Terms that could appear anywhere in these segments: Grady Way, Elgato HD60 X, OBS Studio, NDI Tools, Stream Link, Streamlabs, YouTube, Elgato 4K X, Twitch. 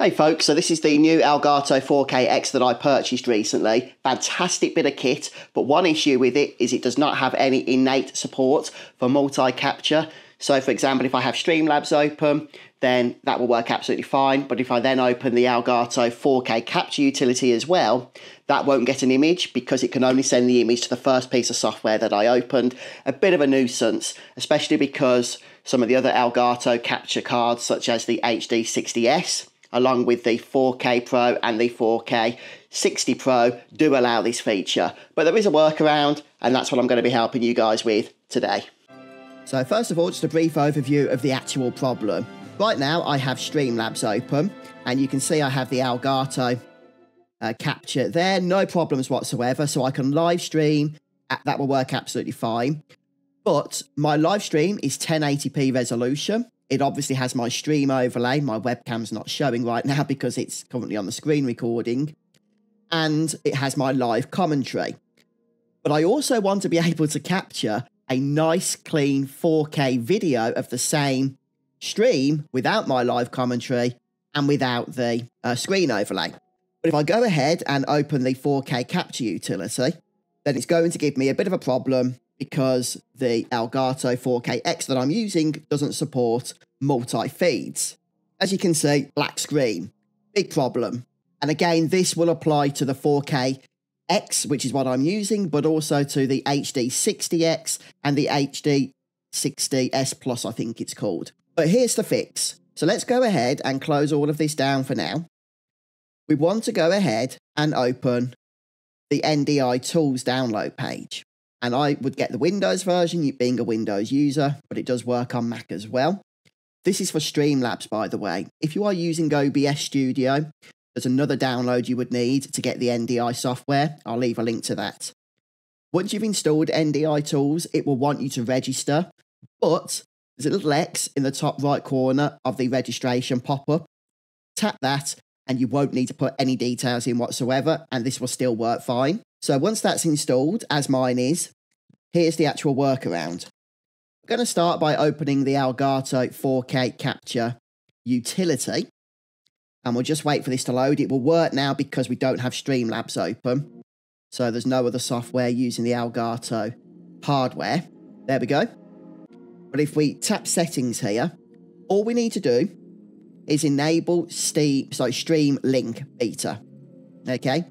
Hey folks, so this is the new Elgato 4K X that I purchased recently. Fantastic bit of kit, but one issue with it is it does not have any innate support for multi-capture. So for example, if I have Streamlabs open, then that will work absolutely fine. But if I then open the Elgato 4K capture utility as well, that won't get an image because it can only send the image to the first piece of software that I opened. A bit of a nuisance, especially because some of the other Elgato capture cards, such as the HD60 X, along with the 4K Pro and the 4K 60 Pro, do allow this feature. But there is a workaround, and that's what I'm going to be helping you guys with today. So first of all, just a brief overview of the actual problem. Right now I have Streamlabs open, and you can see I have the Elgato capture there, no problems whatsoever, so I can live stream, that will work absolutely fine. But my live stream is 1080p resolution. It obviously has my stream overlay. My webcam's not showing right now because it's currently on the screen recording. And it has my live commentary. But I also want to be able to capture a nice, clean 4K video of the same stream without my live commentary and without the screen overlay. But if I go ahead and open the 4K capture utility, then it's going to give me a bit of a problem because the Elgato 4K X that I'm using doesn't support multi-feeds. As you can see, black screen, big problem. And again, this will apply to the 4K X, which is what I'm using, but also to the HD60 X and the HD60 S Plus, I think it's called. But here's the fix. So let's go ahead and close all of this down for now. We want to go ahead and open the NDI Tools download page. And I would get the Windows version, being a Windows user, but it does work on Mac as well. This is for Streamlabs, by the way. If you are using OBS Studio, there's another download you would need to get the NDI software. I'll leave a link to that. Once you've installed NDI Tools, it will want you to register, but there's a little X in the top right corner of the registration pop-up. Tap that, and you won't need to put any details in whatsoever, and this will still work fine. So once that's installed, as mine is, here's the actual workaround. I'm going to start by opening the Elgato 4K Capture utility, and we'll just wait for this to load. It will work now because we don't have Streamlabs open, so there's no other software using the Elgato hardware. There we go. But if we tap settings here, all we need to do is enable Stream Link Beta, okay?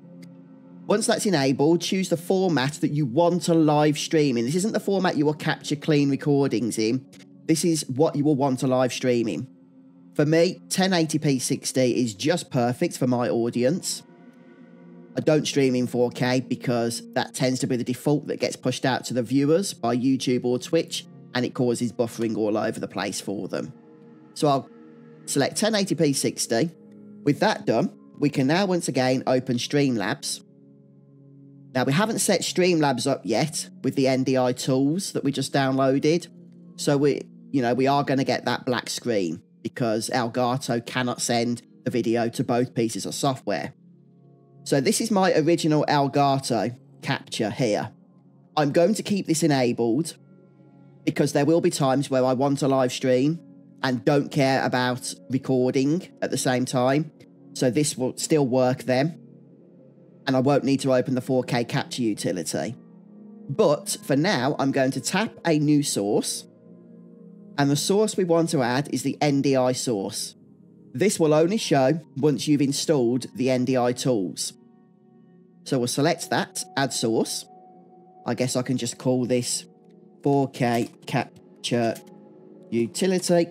Once that's enabled, choose the format that you want to live stream in. This isn't the format you will capture clean recordings in. This is what you will want to live stream in. For me, 1080p 60 is just perfect for my audience. I don't stream in 4K because that tends to be the default that gets pushed out to the viewers by YouTube or Twitch, and it causes buffering all over the place for them. So I'll select 1080p 60. With that done, we can now once again open Streamlabs. Now, we haven't set Streamlabs up yet with the NDI Tools that we just downloaded. So we are going to get that black screen because Elgato cannot send the video to both pieces of software. So this is my original Elgato capture here. I'm going to keep this enabled because there will be times where I want to live stream and don't care about recording at the same time. So this will still work then, and I won't need to open the 4K capture utility. But for now, I'm going to tap a new source, and the source we want to add is the NDI source. This will only show once you've installed the NDI Tools. So we'll select that, add source. I guess I can just call this 4K capture utility.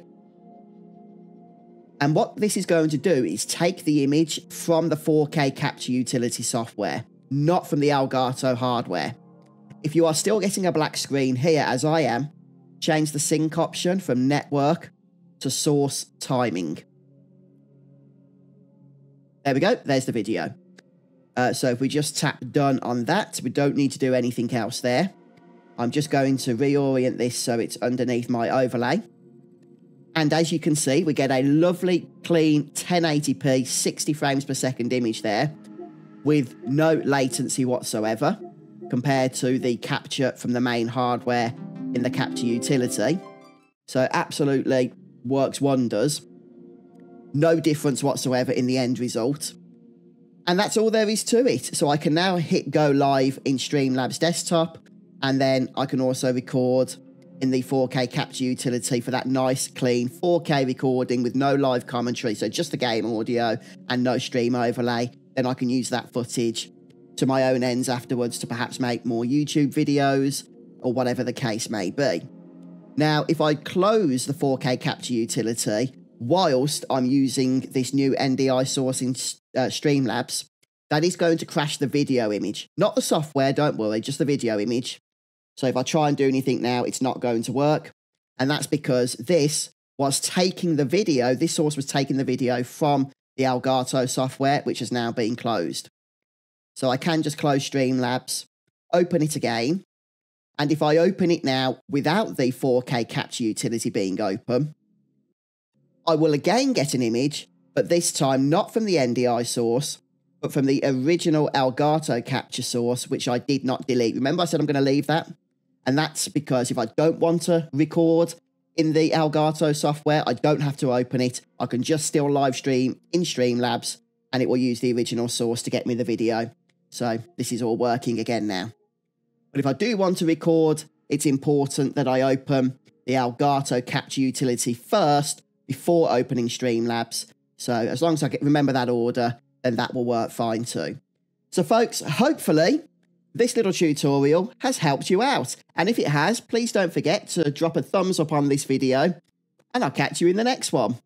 And what this is going to do is take the image from the 4K capture utility software, not from the Elgato hardware. If you are still getting a black screen here, as I am, change the sync option from network to source timing. There we go. There's the video. So if we just tap done on that, we don't need to do anything else there. I'm just going to reorient this so it's underneath my overlay. And as you can see, we get a lovely, clean 1080p, 60 frames per second image there with no latency whatsoever compared to the capture from the main hardware in the capture utility. So absolutely works wonders. No difference whatsoever in the end result. And that's all there is to it. So I can now hit go live in Streamlabs desktop, and then I can also record in the 4K capture utility for that nice clean 4K recording with no live commentary, so just the game audio and no stream overlay. Then I can use that footage to my own ends afterwards to perhaps make more YouTube videos or whatever the case may be. Now, if I close the 4K capture utility whilst I'm using this new NDI source in Streamlabs, that is going to crash the video image. Not the software, don't worry, just the video image. So if I try and do anything now, it's not going to work. And that's because this was taking the video, this source was taking the video from the Elgato software, which has now been closed. So I can just close Streamlabs, open it again. And if I open it now without the 4K capture utility being open, I will again get an image, but this time not from the NDI source, but from the original Elgato capture source, which I did not delete. Remember I said I'm going to leave that? And that's because if I don't want to record in the Elgato software, I don't have to open it. I can just still live stream in Streamlabs, and it will use the original source to get me the video. So this is all working again now. But if I do want to record, it's important that I open the Elgato capture utility first before opening Streamlabs. So as long as I remember that order, then that will work fine too. So folks, hopefully this little tutorial has helped you out. And if it has, please don't forget to drop a thumbs up on this video, and I'll catch you in the next one.